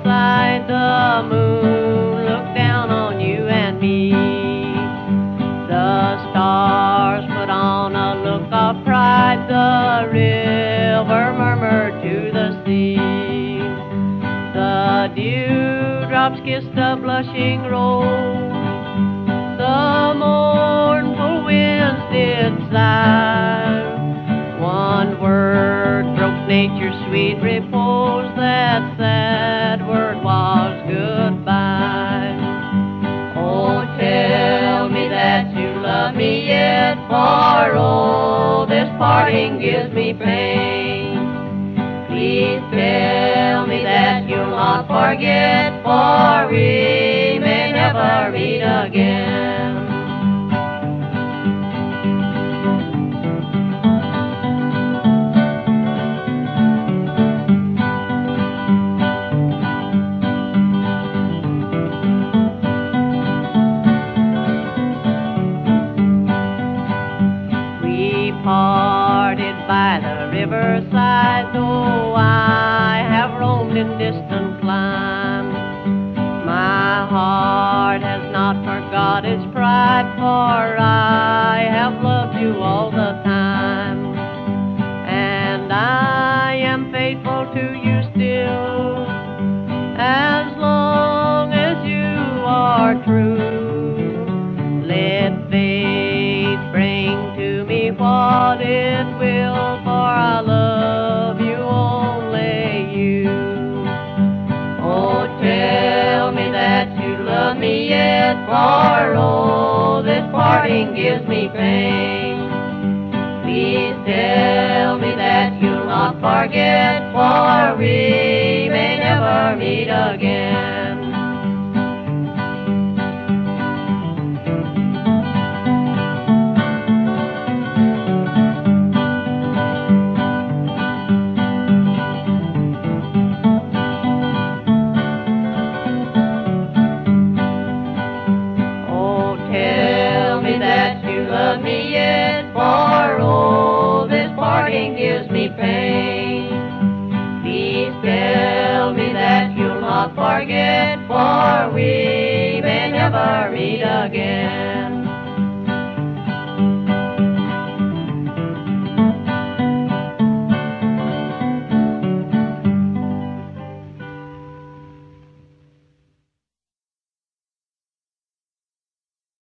inside the moon look down on you and me. The stars put on a look of pride, the river murmured to the sea. The dewdrops kiss the blushing rose, the mournful winds did sigh. One word broke nature's sweet repose, that sad word was goodbye. Oh, tell me that you love me yet, for oh, this parting gives me pain. Please tell me that you'll not forget, for we may never meet again. By the riverside, though I have roamed in distant clime, my heart has not forgot its pride, for I have loved you all the time. And I am faithful to you still, as long as you are true. Let fate bring to me what it will, for I love you, only you. Oh, tell me that you love me yet, for oh, this parting gives me pain. Please tell me that you'll not forget, for we may never meet again. Love me yet, for oh, this parting gives me pain. Please tell me that you'll not forget, for we may never meet again.